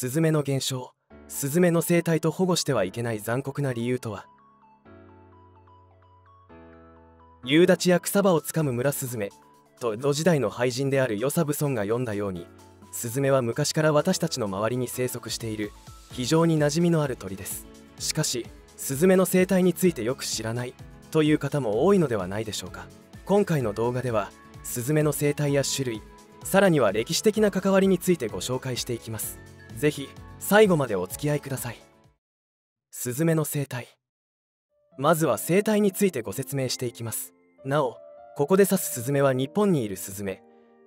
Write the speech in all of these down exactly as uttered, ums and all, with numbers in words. スズメの減少、スズメの生態と保護してはいけない残酷な理由とは。夕立や草場をつかむ村スズメと江戸時代の俳人である与謝蕪村が読んだように、スズメは昔から私たちの周りに生息している非常に馴染みのある鳥です。しかしスズメの生態についてよく知らないという方も多いのではないでしょうか。今回の動画ではスズメの生態や種類、さらには歴史的な関わりについてご紹介していきます。是非最後までお付き合いください。スズメの生態、まずは生態についてご説明していきます。なお、ここで指すスズメは日本にいるスズメ、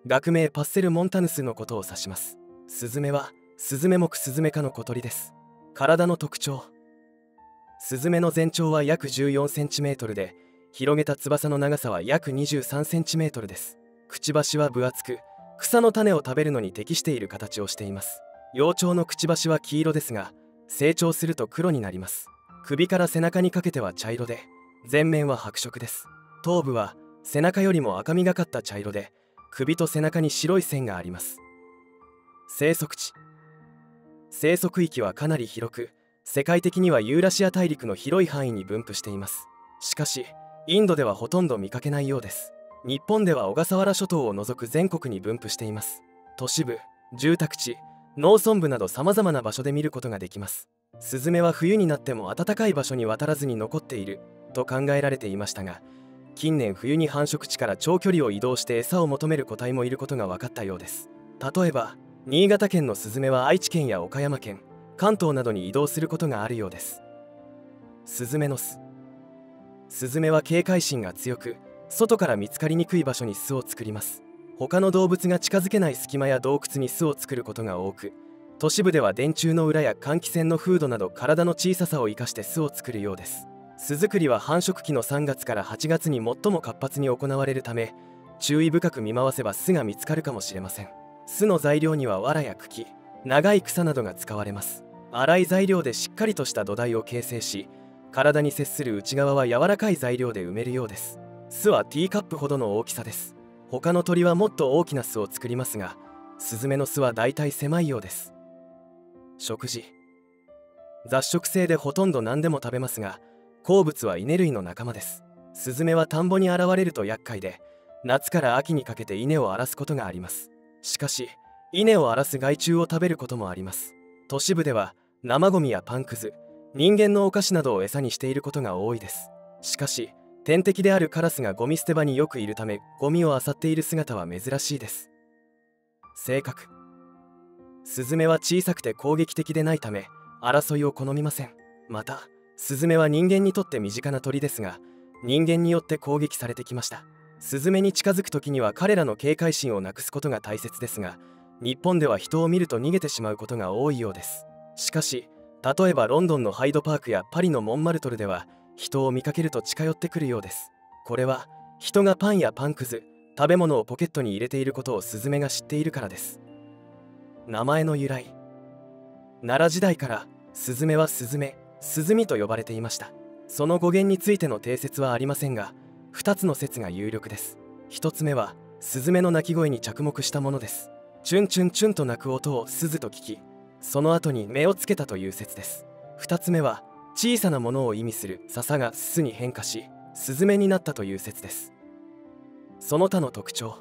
学名パッセルモンタヌスのことを指します。スズメはスズメ目スズメ科の小鳥です。体の特徴、スズメの全長は約 じゅうよんセンチメートル で、広げた翼の長さは約 にじゅうさんセンチメートル です。くちばしは分厚く、草の種を食べるのに適している形をしています。幼鳥のくちばしは黄色ですが、成長すると黒になります。首から背中にかけては茶色で、前面は白色です。頭部は背中よりも赤みがかった茶色で、首と背中に白い線があります。生息地、生息域はかなり広く、世界的にはユーラシア大陸の広い範囲に分布しています。しかしインドではほとんど見かけないようです。日本では小笠原諸島を除く全国に分布しています。都市部、住宅地、農村部などさまざまな場所で見ることができます。スズメは冬になっても暖かい場所に渡らずに残っていると考えられていましたが、近年冬に繁殖地から長距離を移動して餌を求める個体もいることが分かったようです。例えば新潟県のスズメは愛知県や岡山県、関東などに移動することがあるようです。スズメの巣、スズメは警戒心が強く、外から見つかりにくい場所に巣を作ります。他の動物が近づけない隙間や洞窟に巣を作ることが多く、都市部では電柱の裏や換気扇のフードなど体の小ささを生かして巣を作るようです。巣作りは繁殖期のさんがつからはちがつに最も活発に行われるため、注意深く見回せば巣が見つかるかもしれません。巣の材料には藁や茎、長い草などが使われます。粗い材料でしっかりとした土台を形成し、体に接する内側は柔らかい材料で埋めるようです。巣はティーカップほどの大きさです。他の鳥はもっと大きな巣を作りますが、スズメの巣はだいたい狭いようです。食事、雑食性でほとんど何でも食べますが、好物は稲類の仲間です。スズメは田んぼに現れると厄介で、夏から秋にかけて稲を荒らすことがあります。しかし稲を荒らす害虫を食べることもあります。都市部では生ゴミやパンくず、人間のお菓子などを餌にしていることが多いです。しかし天敵であるカラスがゴミ捨て場によくいるため、ゴミを漁っている姿は珍しいです。性格、スズメは小さくて攻撃的でないため、争いを好みません。またスズメは人間にとって身近な鳥ですが、人間によって攻撃されてきました。スズメに近づく時には彼らの警戒心をなくすことが大切ですが、日本では人を見ると逃げてしまうことが多いようです。しかし例えばロンドンのハイドパークやパリのモンマルトルでは、人を見かけると近寄ってくるようです。これは人がパンやパンくず、食べ物をポケットに入れていることをスズメが知っているからです。名前の由来、奈良時代からスズメはスズメ、スズミと呼ばれていました。その語源についての定説はありませんが、ふたつの説が有力です。ひとつめはスズメの鳴き声に着目したものです。チュンチュンチュンと鳴く音をスズと聞き、その後に目をつけたという説です。ふたつめは小さなものを意味する笹がスに変化し、スズメになったという説です。その他の特徴、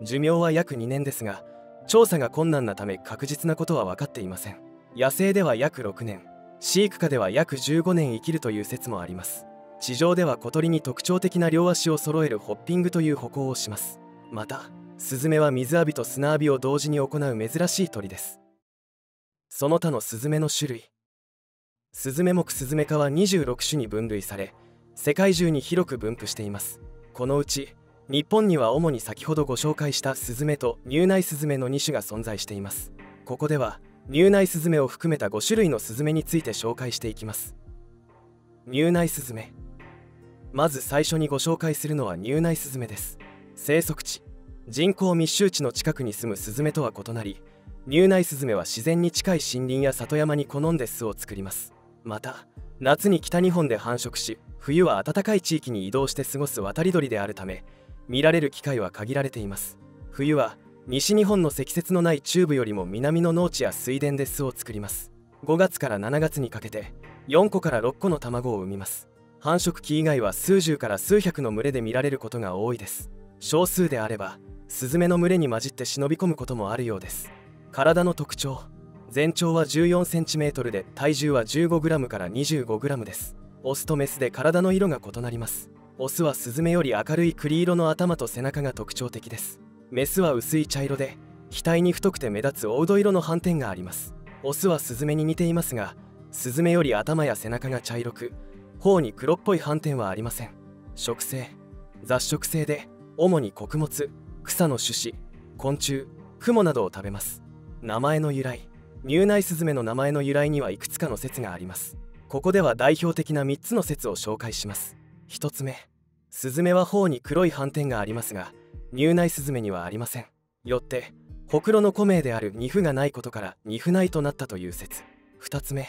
寿命は約にねんですが、調査が困難なため確実なことは分かっていません。野生では約ろくねん、飼育下では約じゅうごねん生きるという説もあります。地上では小鳥に特徴的な両足を揃えるホッピングという歩行をします。またスズメは水浴びと砂浴びを同時に行う珍しい鳥です。その他のスズメの種類、スズメ目スズメ科はにじゅうろくしゅに分類され、世界中に広く分布しています。このうち日本には主に先ほどご紹介したスズメと入内スズメのに種が存在しています。ここでは入内スズメを含めたごしゅるいのスズメについて紹介していきます。入内スズメ、まず最初にご紹介するのは入内スズメです。生息地、人口密集地の近くに住むスズメとは異なり、入内スズメは自然に近い森林や里山に好んで巣を作ります。また夏に北日本で繁殖し、冬は暖かい地域に移動して過ごす渡り鳥であるため、見られる機会は限られています。冬は西日本の積雪のない中部よりも南の農地や水田で巣を作ります。ごがつからしちがつにかけてよんこからろっこの卵を産みます。繁殖期以外は数十から数百の群れで見られることが多いです。少数であればスズメの群れに混じって忍び込むこともあるようです。体の特徴、全長は じゅうよんセンチメートル で体重は じゅうごグラム から にじゅうごグラム です。オスとメスで体の色が異なります。オスはスズメより明るい栗色の頭と背中が特徴的です。メスは薄い茶色で額に太くて目立つ黄土色の斑点があります。オスはスズメに似ていますが、スズメより頭や背中が茶色く、頬に黒っぽい斑点はありません。食性、雑食性で主に穀物、草の種子、昆虫、クモなどを食べます。名前の由来、入内スズメの名前の由来にはいくつかの説があります。ここでは代表的なみっつの説を紹介します。ひとつめ、スズメは頬に黒い斑点がありますが、入内スズメにはありません。よってほくろの固名であるニフがないことからニフ内となったという説。ふたつめ、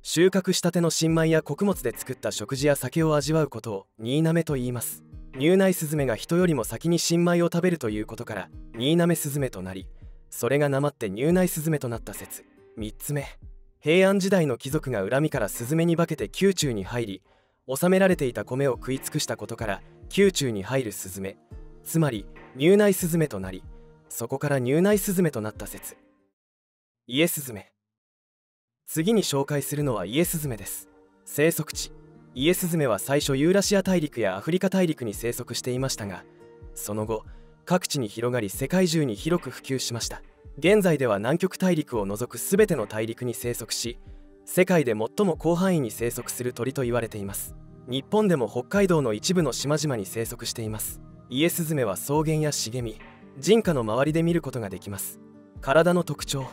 収穫したての新米や穀物で作った食事や酒を味わうことをニーナメと言います。入内スズメが人よりも先に新米を食べるということからニーナメスズメとなり、それがなまって入内スズメとなった説。みっつめ、平安時代の貴族が恨みからスズメに化けて宮中に入り、納められていた米を食い尽くしたことから宮中に入るスズメ、つまり入内スズメとなり、そこから入内スズメとなった説。イエスズメ。次に紹介するのはイエスズメです。生息地、イエスズメは最初ユーラシア大陸やアフリカ大陸に生息していましたが、その後各地に広がり世界中に広く普及しました。現在では南極大陸を除く全ての大陸に生息し、世界で最も広範囲に生息する鳥と言われています。日本でも北海道の一部の島々に生息しています。イエスズメは草原や茂み、人家の周りで見ることができます。体の特徴、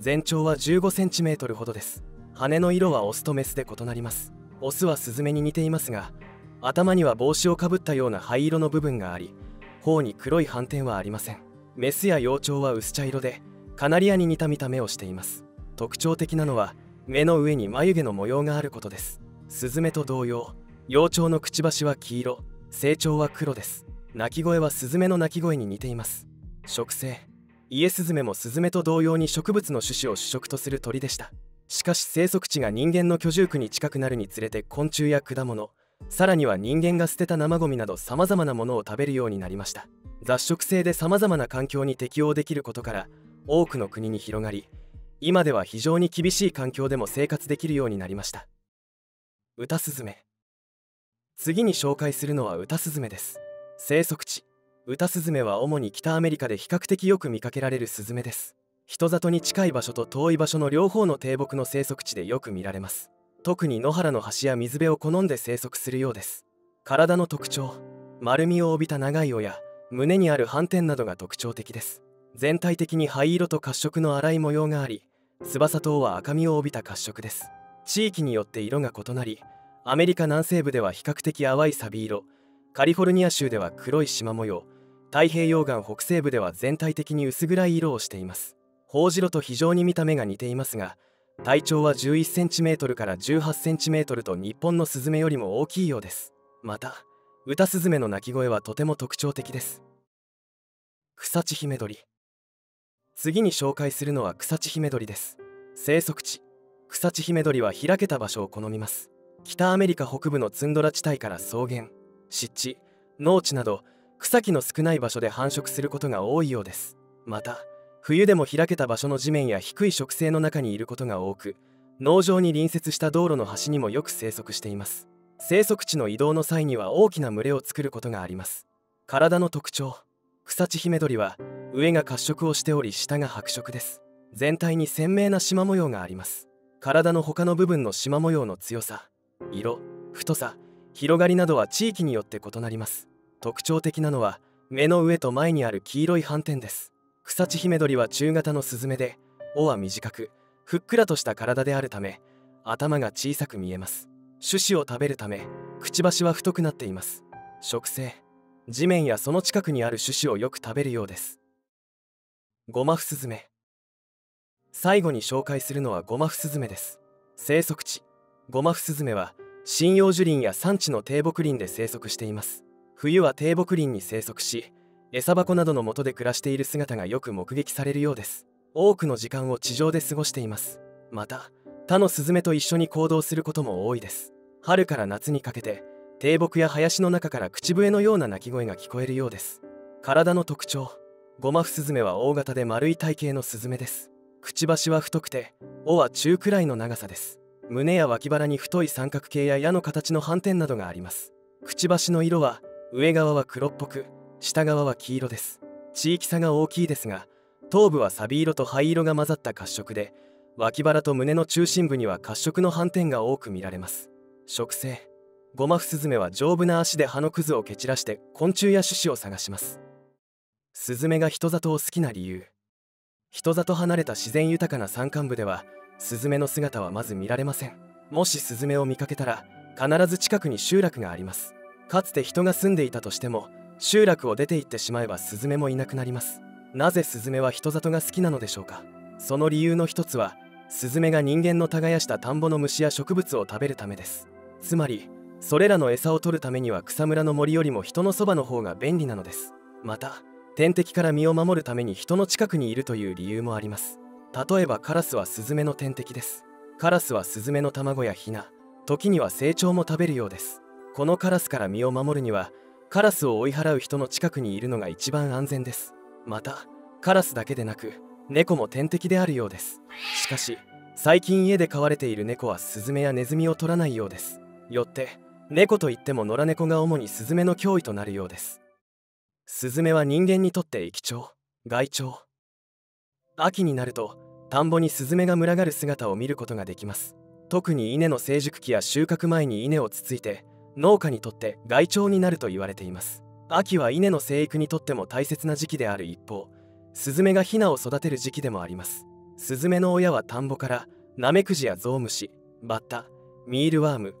全長は じゅうごセンチメートル ほどです。羽の色はオスとメスで異なります。オスはスズメに似ていますが、頭には帽子をかぶったような灰色の部分があり、頬に黒い斑点はありません。メスや幼鳥は薄茶色でカナリアに似た見た目をしています。特徴的なのは目の上に眉毛の模様があることです。スズメと同様、幼鳥のくちばしは黄色、成長は黒です。鳴き声はスズメの鳴き声に似ています。食性、イエスズメもスズメと同様に植物の種子を主食とする鳥でした。しかし生息地が人間の居住区に近くなるにつれて、昆虫や果物、さらには人間が捨てた生ゴミなどさまざまなものを食べるようになりました。雑食性でさまざまな環境に適応できることから多くの国に広がり、今では非常に厳しい環境でも生活できるようになりました。ウタスズメ。次に紹介するのはウタスズメです。生息地、ウタスズメは主に北アメリカで比較的よく見かけられるスズメです。人里に近い場所と遠い場所の両方の低木の生息地でよく見られます。特に野原の端や水辺を好んで生息するようです。体の特徴、丸みを帯びた長い尾や胸にある斑点などが特徴的です。全体的に灰色と褐色の粗い模様があり、翼と尾は赤みを帯びた褐色です。地域によって色が異なり、アメリカ南西部では比較的淡いサビ色、カリフォルニア州では黒い縞模様、太平洋岸北西部では全体的に薄暗い色をしています。ホオジロと非常に見た目が似ていますが、体長は じゅういちセンチメートル から じゅうはちセンチメートル と日本のスズメよりも大きいようです。またウタスズメの鳴き声はとても特徴的です。クサチヒメドリ。次に紹介するのはクサチヒメドリです。生息地、クサチヒメドリは開けた場所を好みます。北アメリカ北部のツンドラ地帯から草原、湿地、農地など草木の少ない場所で繁殖することが多いようです。また冬でも開けた場所の地面や低い植生の中にいることが多く、農場に隣接した道路の端にもよく生息しています。生息地の移動の際には大きな群れを作ることがあります。体の特徴、クサチヒメドリは上が褐色をしており、下が白色です。全体に鮮明な縞模様があります。体の他の部分の縞模様の強さ、色、太さ、広がりなどは地域によって異なります。特徴的なのは目の上と前にある黄色い斑点です。クサチヒメドリは中型のスズメで、尾は短くふっくらとした体であるため頭が小さく見えます。種子を食べるためくちばしは太くなっています。食性、地面やその近くにある種子をよく食べるようです。ゴマフスズメ。最後に紹介するのはゴマフスズメです。生息地、ゴマフスズメは針葉樹林や山地の低木林で生息しています。冬は低木林に生息し、餌箱などの下で暮らしている姿がよく目撃されるようです。多くの時間を地上で過ごしています。また他のスズメと一緒に行動することも多いです。春から夏にかけて低木や林の中から口笛のような鳴き声が聞こえるようです。体の特徴、ゴマフスズメは大型で丸い体型のスズメです。くちばしは太くて尾は中くらいの長さです。胸や脇腹に太い三角形や矢の形の斑点などがあります。くちばしの色は上側は黒っぽく下側は黄色です。地域差が大きいですが、頭部はサビ色と灰色が混ざった褐色で、脇腹と胸の中心部には褐色の斑点が多く見られます。食性、ゴマフスズメは丈夫な足で葉のくずを蹴散らして昆虫や種子を探します。スズメが人里を好きな理由、人里離れた自然豊かな山間部ではスズメの姿はまず見られません。もしスズメを見かけたら必ず近くに集落があります。かつて人が住んでいたとしても集落を出て行ってしまえばスズメもいなくなります。なぜスズメは人里が好きなのでしょうか。その理由の一つはスズメが人間の耕した田んぼの虫や植物を食べるためです。つまりそれらの餌を取るためには草むらの森よりも人のそばの方が便利なのです。また天敵から身を守るために人の近くにいるという理由もあります。例えばカラスはスズメの天敵です。カラスはスズメの卵やヒナ、時には成鳥も食べるようです。このカラスから身を守るにはカラスを追い払う人の近くにいるのが一番安全です。またカラスだけでなく猫も天敵であるようです。しかし最近家で飼われている猫はスズメやネズミを取らないようです。よって猫といっても野良猫が主にスズメの脅威となるようです。スズメは人間にとって益鳥、害鳥。秋になると田んぼにスズメが群がる姿を見ることができます。特に稲の成熟期や収穫前に稲をつついて農家にとって害鳥になると言われています。秋は稲の生育にとっても大切な時期である一方、スズメがヒナを育てる時期でもあります。スズメの親は田んぼからナメクジやゾウムシ、バッタ、ミールワーム、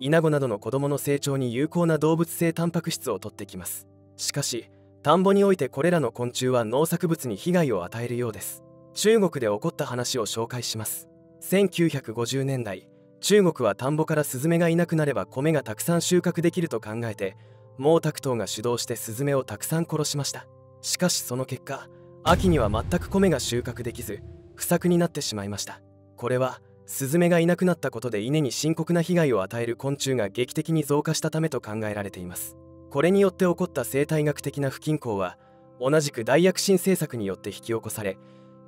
イナゴなどの子どもの成長に有効な動物性タンパク質を取ってきます。しかし田んぼにおいてこれらの昆虫は農作物に被害を与えるようです。中国で起こった話を紹介します。せんきゅうひゃくごじゅうねんだい、中国は田んぼからスズメがいなくなれば米がたくさん収穫できると考えて毛沢東が主導してスズメをたくさん殺しました。しかしその結果、秋には全く米が収穫できず不作になってしまいました。これはスズメがいなくなったことで稲に深刻な被害を与える昆虫が劇的に増加したためと考えられています。これによって起こった生態学的な不均衡は同じく大躍進政策によって引き起こされ、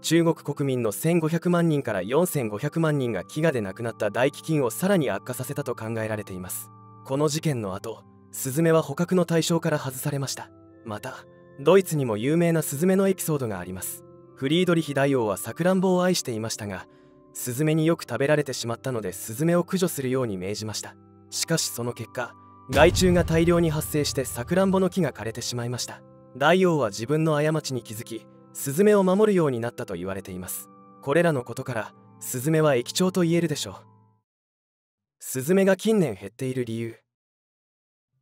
中国国民のせんごひゃくまんにんからよんせんごひゃくまんにんが飢餓で亡くなった大飢饉をさらに悪化させたと考えられています。この事件の後、スズメは捕獲の対象から外されました。またドイツにも有名なスズメのエピソードがあります。フリードリヒ大王はさくらんぼを愛していましたが、スズメによく食べられてしまったのでスズメを駆除するように命じました。しかしその結果、害虫が大量に発生してさくらんぼの木が枯れてしまいました。大王は自分の過ちに気づきスズメを守るようになったと言われています。これらのことからスズメは益鳥と言えるでしょう。スズメが近年減っている理由、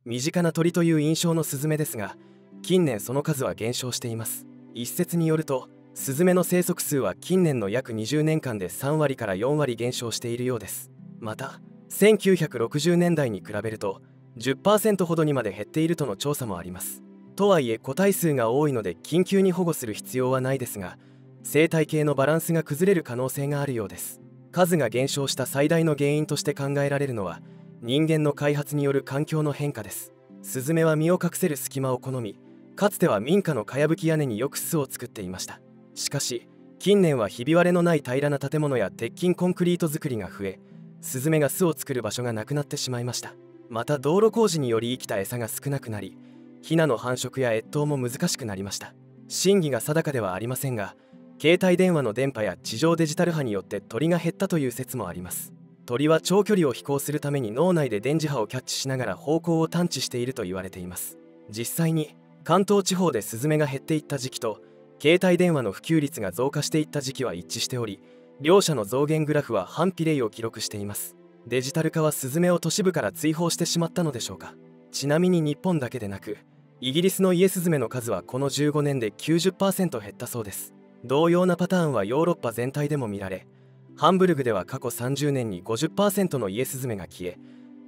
身近な鳥という印象のスズメですが、近年その数は減少しています。一説によるとスズメの生息数は近年の約にじゅうねんかんでさんわりからよんわり減少しているようです。またせんきゅうひゃくろくじゅうねんだいに比べると じゅっパーセント ほどにまで減っているとの調査もあります。とはいえ個体数が多いので緊急に保護する必要はないですが、生態系のバランスが崩れる可能性があるようです。数が減少した最大の原因として考えられるのは人間の開発による環境の変化です。スズメは身を隠せる隙間を好み、かつては民家のかやぶき屋根によく巣を作っていました。しかし近年はひび割れのない平らな建物や鉄筋コンクリート作りが増え、スズメが巣を作る場所がなくなってしまいました。また道路工事により生きた餌が少なくなり、ヒナの繁殖や越冬も難しくなりました。真偽が定かではありませんが、携帯電話の電波や地上デジタル波によって鳥が減ったという説もあります。鳥は長距離を飛行するために脳内で電磁波をキャッチしながら方向を探知していると言われています。実際に関東地方でスズメが減っていった時期と携帯電話の普及率が増加していった時期は一致しており、両者の増減グラフは反比例を記録しています。デジタル化はスズメを都市部から追放してしまったのでしょうか。ちなみに日本だけでなくイギリスのイエスズメの数はこのじゅうごねんで きゅうじゅっパーセント 減ったそうです。同様なパターンはヨーロッパ全体でも見られ、ハンブルグでは過去さんじゅうねんに ごじゅっパーセント のイエスズメが消え、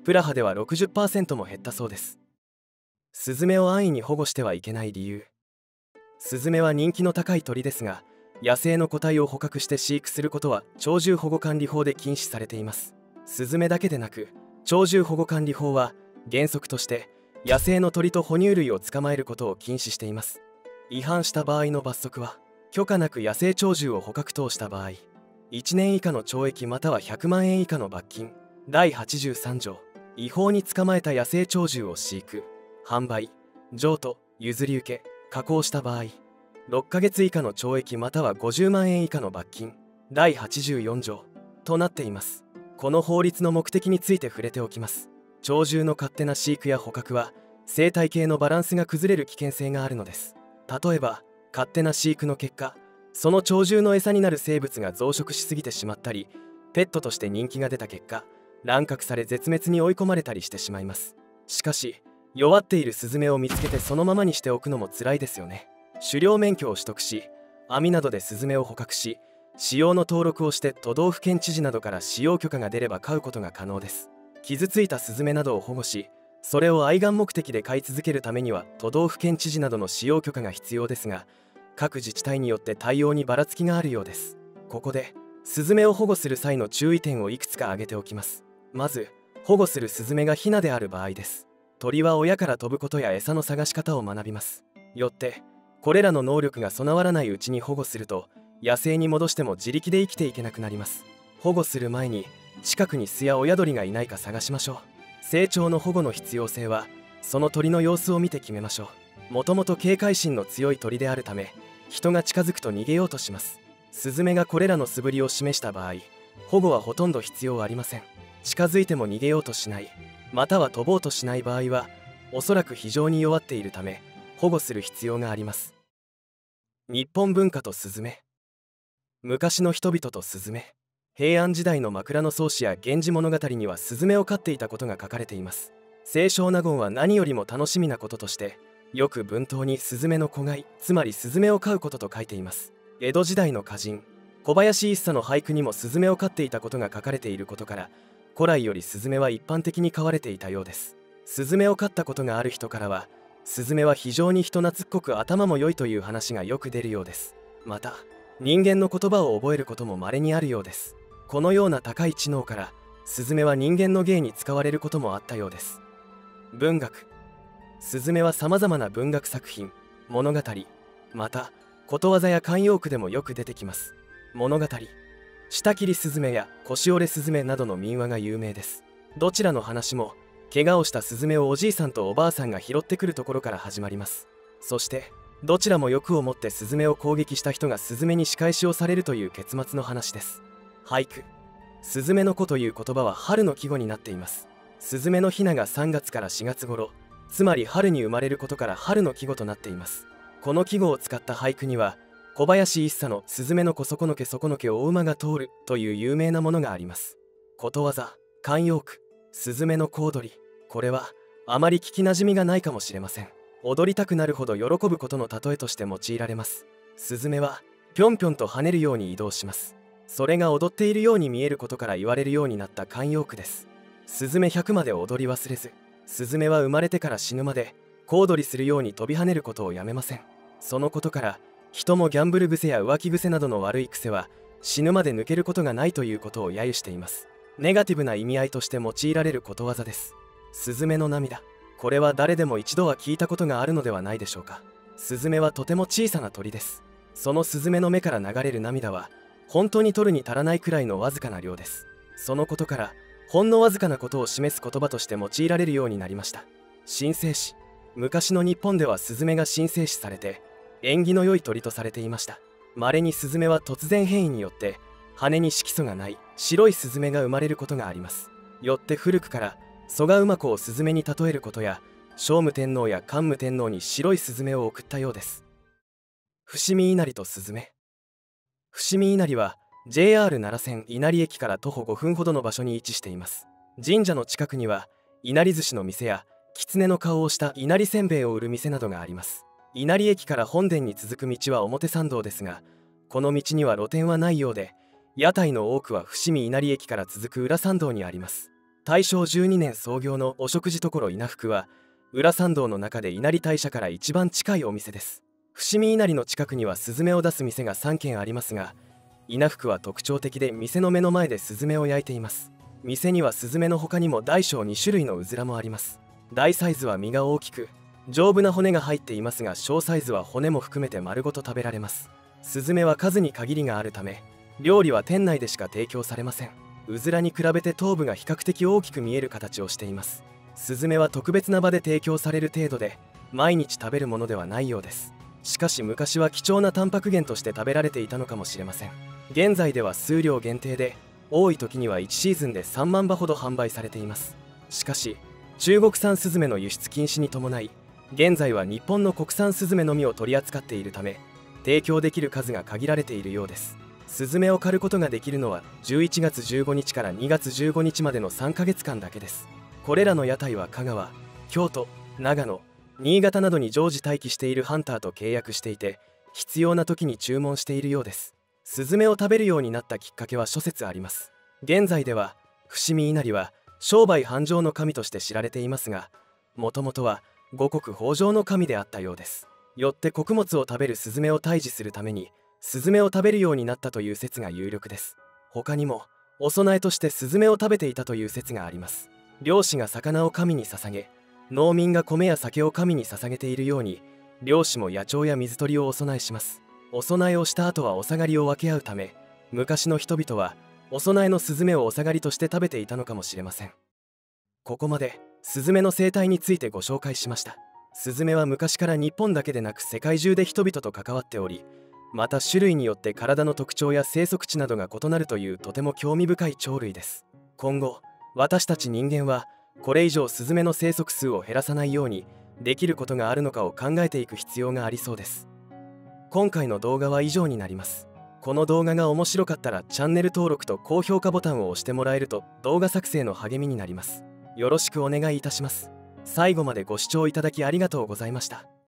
プラハでは ろくじゅっパーセント も減ったそうです。スズメを安易に保護してはいけない理由、スズメは人気の高い鳥ですが、野生の個体を捕獲して飼育することは鳥獣保護管理法で禁止されています。スズメだけでなく、鳥獣保護管理法は原則として野生の鳥と哺乳類を捕まえることを禁止しています。違反した場合の罰則は、許可なく野生鳥獣を捕獲等した場合、いちねん以下の懲役またはひゃくまんえん以下の罰金。だいはちじゅうさんじょう、違法に捕まえた野生鳥獣を飼育・販売・譲渡・譲り受け・加工した場合、ろっかげつ以下の懲役またはごじゅうまんえん以下の罰金。だいはちじゅうよんじょうとなっています。この法律の目的について触れておきます。鳥獣の勝手な飼育や捕獲は、生態系のバランスが崩れる危険性があるのです。例えば、勝手な飼育の結果、その鳥獣の餌になる生物が増殖しすぎてしまったり、ペットとして人気が出た結果、乱獲され絶滅に追い込まれたりしてしまいます。しかし、弱っているスズメを見つけてそのままにしておくのも辛いですよね。狩猟免許を取得し、網などでスズメを捕獲し、使用の登録をして都道府県知事などから使用許可が出れば飼うことが可能です。傷ついたスズメなどを保護し、それを愛玩目的で飼い続けるためには都道府県知事などの使用許可が必要ですが、各自治体によって対応にばらつきがあるようです。ここでスズメを保護する際の注意点をいくつか挙げておきます。まず、保護するスズメがヒナである場合です。鳥は親から飛ぶことや餌の探し方を学びます。よってこれらの能力が備わらないうちに保護すると、野生に戻しても自力で生きていけなくなります。保護する前に近くに巣や親鳥がいないか探しましょう。成長の保護の必要性は、その鳥の様子を見て決めましょう。もともと警戒心の強い鳥であるため、人が近づくと逃げようとします。スズメがこれらの素振りを示した場合、保護はほとんど必要ありません。近づいても逃げようとしない、または飛ぼうとしない場合は、おそらく非常に弱っているため保護する必要があります。日本文化とスズメ。昔の人々とスズメ。平安時代の枕草子や源氏物語にはスズメを飼っていたことが書かれています。清少納言は何よりも楽しみなこととして、よく文頭にスズメの子飼い、つまりスズメを飼うことと書いています。江戸時代の歌人小林一茶の俳句にもスズメを飼っていたことが書かれていることから、古来よりスズメは一般的に飼われていたようです。スズメを飼ったことがある人からは、スズメは非常に人懐っこく頭も良いという話がよく出るようです。また、人間の言葉を覚えることも稀にあるようです。このような高い知能から、スズメは人間の芸に使われることもあったようです。文学。スズメはさまざまな文学作品、物語、またことわざや慣用句でもよく出てきます。物語、舌切りスズメや腰折れスズメなどの民話が有名です。どちらの話も、怪我をしたスズメをおじいさんとおばあさんが拾ってくるところから始まります。そしてどちらも欲を持ってスズメを攻撃した人がスズメに仕返しをされるという結末の話です。俳句。スズメの子という言葉は春の季語になっています。スズメのヒナがさんがつからしがつ頃、つまり春に生まれることから春の季語となっています。この季語を使った俳句には、小林一茶の「スズメの子そこのけそこのけ大馬が通る」という有名なものがあります。ことわざ、慣用句。スズメの小踊り。これはあまり聞きなじみがないかもしれません。踊りたくなるほど喜ぶことの例えとして用いられます。スズメはぴょんぴょんと跳ねるように移動します。それが踊っているように見えることから言われるようになった慣用句です。スズメひゃくまで踊り忘れず。スズメは生まれてから死ぬまで小踊りするように飛び跳ねることをやめません。そのことから、人もギャンブル癖や浮気癖などの悪い癖は死ぬまで抜けることがないということを揶揄しています。ネガティブな意味合いとして用いられることわざです。スズメの涙。これは誰でも一度は聞いたことがあるのではないでしょうか。スズメはとても小さな鳥です。そのスズメの目から流れる涙は、本当に取るに足らないくらいのわずかな量です。そのことから、ほんのわずかなことを示す言葉として用いられるようになりました。神聖視。昔の日本ではスズメが神聖視されて、縁起の良い鳥とされていました。まれにスズメは突然変異によって羽に色素がない白いスズメが生まれることがあります。よって古くから蘇我馬子をスズメに例えることや、聖武天皇や桓武天皇に白いスズメを贈ったようです。伏見稲荷とスズメ。伏見稲荷は ジェイアール 奈良線稲荷駅から徒歩ごふんほどの場所に位置しています。神社の近くには、稲荷寿司の店や狐の顔をした稲荷せんべいを売る店などがあります。稲荷駅から本殿に続く道は表参道ですが、この道には露店はないようで、屋台の多くは伏見稲荷駅から続く裏参道にあります。大正じゅうにねん創業のお食事処稲福は、裏参道の中で稲荷大社から一番近いお店です。伏見稲荷の近くにはスズメを出す店がさんけんありますが、稲福は特徴的で店の目の前でスズメを焼いています。店にはスズメの他にも大小にしゅるいのうずらもあります。大サイズは身が大きく丈夫な骨が入っていますが、小サイズは骨も含めて丸ごと食べられます。スズメは数に限りがあるため料理は店内でしか提供されません。うずらに比べて頭部が比較的大きく見える形をしています。スズメは特別な場で提供される程度で毎日食べるものではないようです。しかし昔は貴重なタンパク源として食べられていたのかもしれません。現在では数量限定で多い時にはいちシーズンでさんまんばほど販売されています。しかし中国産スズメの輸出禁止に伴い、現在は日本の国産スズメのみを取り扱っているため提供できる数が限られているようです。スズメを狩ることができるのはじゅういちがつじゅうごにちからにがつじゅうごにちまでのさんかげつかんだけです。これらの屋台は香川、京都、長野、新潟などに常時待機しているハンターと契約していて、必要な時に注文しているようです。スズメを食べるようになったきっかけは諸説あります。現在では伏見稲荷は商売繁盛の神として知られていますが、もともとは五穀豊穣の神であったようです。よって穀物を食べるスズメを退治するためにスズメを食べるようになったという説が有力です。他にもお供えとしてスズメを食べていたという説があります。漁師が魚を神に捧げ、農民が米や酒を神に捧げているように、漁師も野鳥や水鳥をお供えします。お供えをした後はお下がりを分け合うため、昔の人々はお供えのスズメをお下がりとして食べていたのかもしれません。ここまでスズメの生態についてご紹介しました。スズメは昔から日本だけでなく世界中で人々と関わっており、また種類によって体の特徴や生息地などが異なるというとても興味深い鳥類です。今後私たち人間はこれ以上スズメの生息数を減らさないようにできることがあるのかを考えていく必要がありそうです。今回の動画は以上になります。この動画が面白かったらチャンネル登録と高評価ボタンを押してもらえると動画作成の励みになります。よろしくお願いいたします。最後までご視聴いただきありがとうございました。